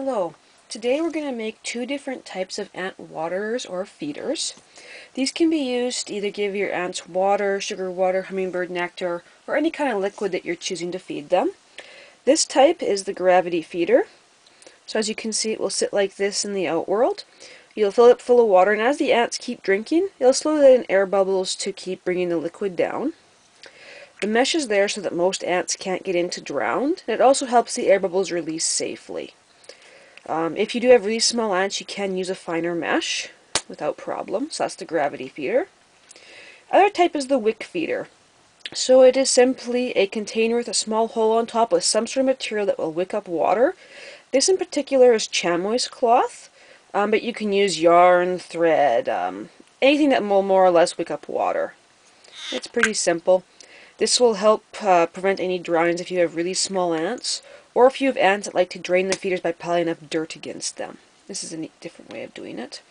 Hello, today we're going to make two different types of ant waterers or feeders. These can be used to either give your ants water, sugar water, hummingbird nectar, or any kind of liquid that you're choosing to feed them. This type is the gravity feeder. So as you can see, it will sit like this in the outworld. You'll fill it full of water, and as the ants keep drinking, you'll slowly let in air bubbles to keep bringing the liquid down. The mesh is there so that most ants can't get in to drown, and it also helps the air bubbles release safely. If you do have really small ants, you can use a finer mesh without problem, so that's the gravity feeder. Other type is the wick feeder. So it is simply a container with a small hole on top with some sort of material that will wick up water. This in particular is chamois cloth, but you can use yarn, thread, anything that will more or less wick up water. It's pretty simple. This will help prevent any drownings if you have really small ants, or if you have ants that like to drain the feeders by piling up dirt against them. This is a different way of doing it.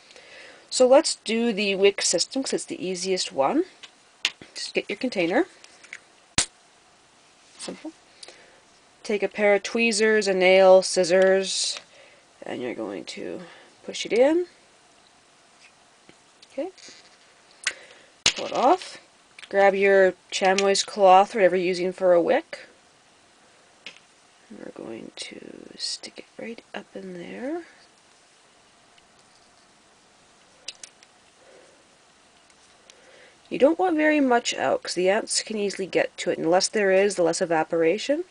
So let's do the wick system because it's the easiest one. Just get your container. Simple. Take a pair of tweezers, a nail, scissors, and you're going to push it in. Okay. Pull it off. Grab your chamois cloth, whatever you're using for a wick. And we're going to stick it right up in there. You don't want very much out because the ants can easily get to it. And the less there is, the less evaporation.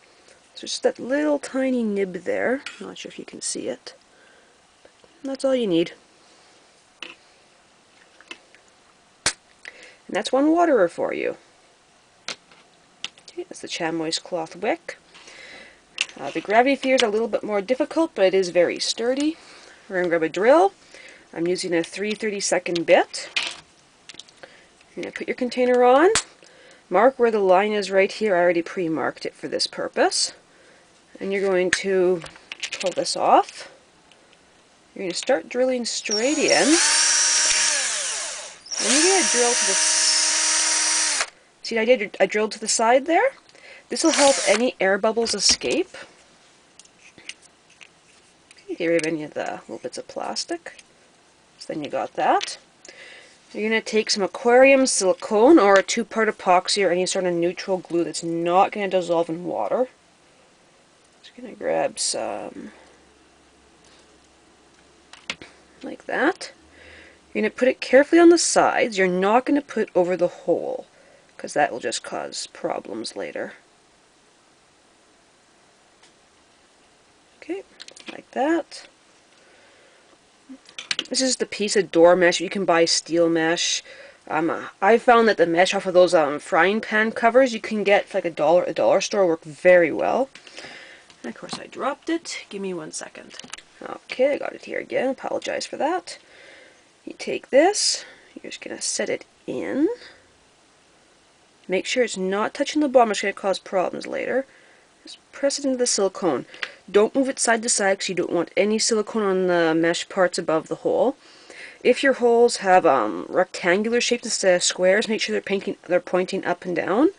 So just that little tiny nib there. I'm not sure if you can see it. But that's all you need. And that's one waterer for you. Okay, that's the chamois cloth wick. The gravity feeder is a little bit more difficult, but it is very sturdy. We're going to grab a drill. I'm using a 3/32 bit. You're going to put your container on. Mark where the line is right here. I already pre-marked it for this purpose. And you're going to pull this off. You're going to start drilling straight in. And you're going to drill to the side. See, I drilled to the side there. This will help any air bubbles escape. Get rid of any of the little bits of plastic. So then you got that. You're going to take some aquarium silicone or a two-part epoxy or any sort of neutral glue that's not going to dissolve in water. Just going to grab some like that. You're going to put it carefully on the sides. You're not going to put over the hole because that will just cause problems later. Okay, like that. This is the piece of door mesh. You can buy steel mesh. I found that the mesh off of those frying pan covers you can get for like a dollar store work very well. And of course I dropped it. Give me 1 second. Okay, I got it here again. Apologize for that. You take this, you're just going to set it in. Make sure it's not touching the bottom, it's going to cause problems later. Just press it into the silicone. Don't move it side to side because you don't want any silicone on the mesh parts above the hole. If your holes have rectangular shapes instead of squares, make sure they're pointing up and down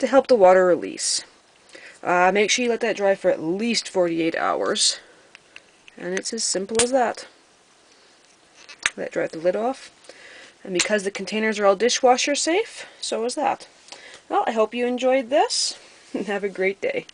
to help the water release. Make sure you let that dry for at least 48 hours. And it's as simple as that. That drive the lid off, and because the containers are all dishwasher safe, so is that. Well, I hope you enjoyed this and have a great day.